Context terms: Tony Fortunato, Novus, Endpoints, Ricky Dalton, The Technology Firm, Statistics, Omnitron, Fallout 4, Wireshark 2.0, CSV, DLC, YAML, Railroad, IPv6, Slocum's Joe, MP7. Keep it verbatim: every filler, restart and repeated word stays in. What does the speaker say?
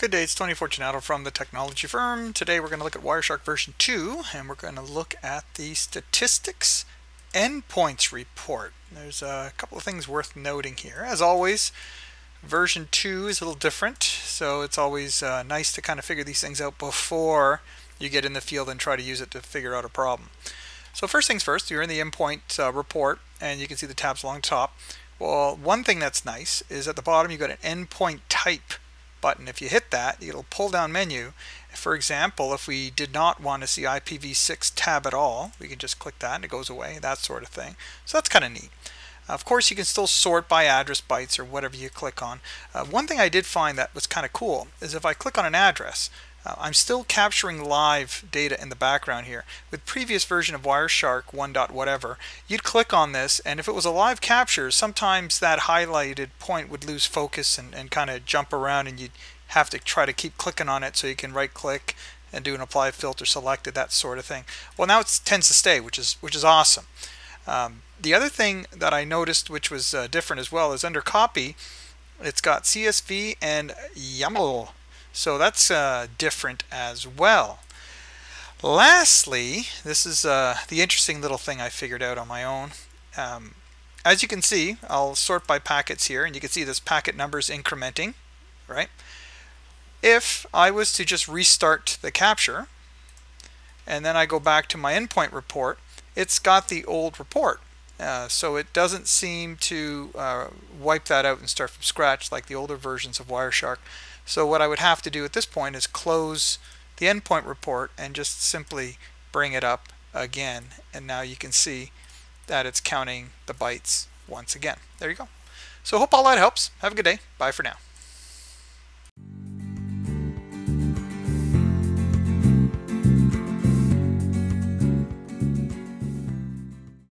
Good day, it's Tony Fortunato from The Technology Firm. Today we're going to look at Wireshark version two, and we're going to look at the Statistics Endpoints report. There's a couple of things worth noting here. As always, version two is a little different, so it's always uh, nice to kind of figure these things out before you get in the field and try to use it to figure out a problem. So first things first, you're in the endpoint uh, report, and you can see the tabs along top. Well, one thing that's nice is at the bottom you've got an endpoint type button. If you hit that, it'll pull down menu. For example, if we did not want to see I P v six tab at all, we can just click that and it goes away, that sort of thing. So that's kind of neat. Of course, you can still sort by address bytes or whatever you click on. Uh, one thing I did find that was kind of cool is if I click on an address, uh, I'm still capturing live data in the background here. With previous version of Wireshark one dot whatever, you'd click on this, and if it was a live capture, sometimes that highlighted point would lose focus and, and kind of jump around, and you'd have to try to keep clicking on it so you can right click and do an apply filter selected, that sort of thing. Well, now it tends to stay, which is, which is awesome. Um, the other thing that I noticed, which was uh, different as well, is under copy, it's got C S V and YAML. So that's uh, different as well. Lastly, this is uh, the interesting little thing I figured out on my own. Um, as you can see, I'll sort by packets here, and you can see this packet number is incrementing, right? If I was to just restart the capture, and then I go back to my endpoint report, it's got the old report, uh, so it doesn't seem to uh, wipe that out and start from scratch like the older versions of Wireshark. So what I would have to do at this point is close the endpoint report and just simply bring it up again, and now you can see that it's counting the bytes once again. There you go. So hope all that helps. Have a good day. Bye for now.